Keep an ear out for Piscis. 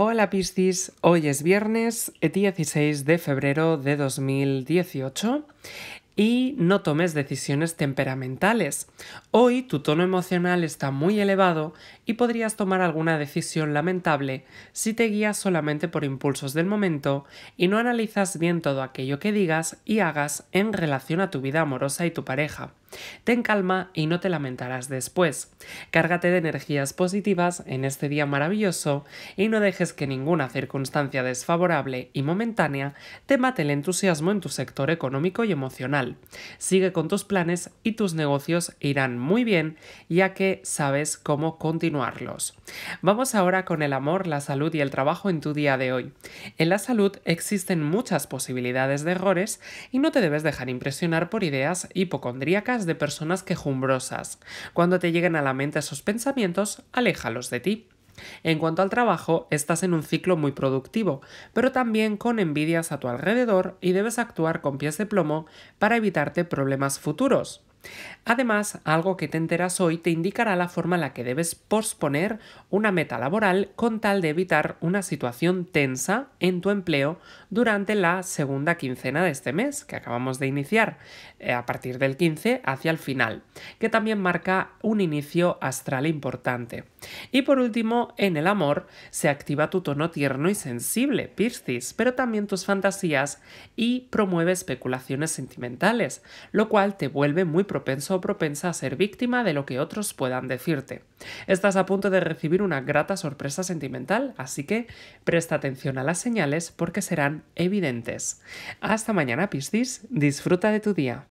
Hola Piscis, hoy es viernes 16 de febrero de 2018 y no tomes decisiones temperamentales. Hoy tu tono emocional está muy elevado y podrías tomar alguna decisión lamentable si te guías solamente por impulsos del momento y no analizas bien todo aquello que digas y hagas en relación a tu vida amorosa y tu pareja. Ten calma y no te lamentarás después. Cárgate de energías positivas en este día maravilloso y no dejes que ninguna circunstancia desfavorable y momentánea te mate el entusiasmo en tu sector económico y emocional. Sigue con tus planes y tus negocios irán muy bien, ya que sabes cómo continuarlos. Vamos ahora con el amor, la salud y el trabajo en tu día de hoy. En la salud existen muchas posibilidades de errores y no te debes dejar impresionar por ideas hipocondríacas de personas quejumbrosas. Cuando te lleguen a la mente esos pensamientos, aléjalos de ti. En cuanto al trabajo, estás en un ciclo muy productivo, pero también con envidias a tu alrededor y debes actuar con pies de plomo para evitarte problemas futuros. Además, algo que te enteras hoy te indicará la forma en la que debes posponer una meta laboral con tal de evitar una situación tensa en tu empleo durante la segunda quincena de este mes que acabamos de iniciar, a partir del 15 hacia el final, que también marca un inicio astral importante. Y por último, en el amor se activa tu tono tierno y sensible, Piscis, pero también tus fantasías y promueve especulaciones sentimentales, lo cual te vuelve muy propenso o propensa a ser víctima de lo que otros puedan decirte. Estás a punto de recibir una grata sorpresa sentimental, así que presta atención a las señales porque serán evidentes. Hasta mañana, Piscis, disfruta de tu día.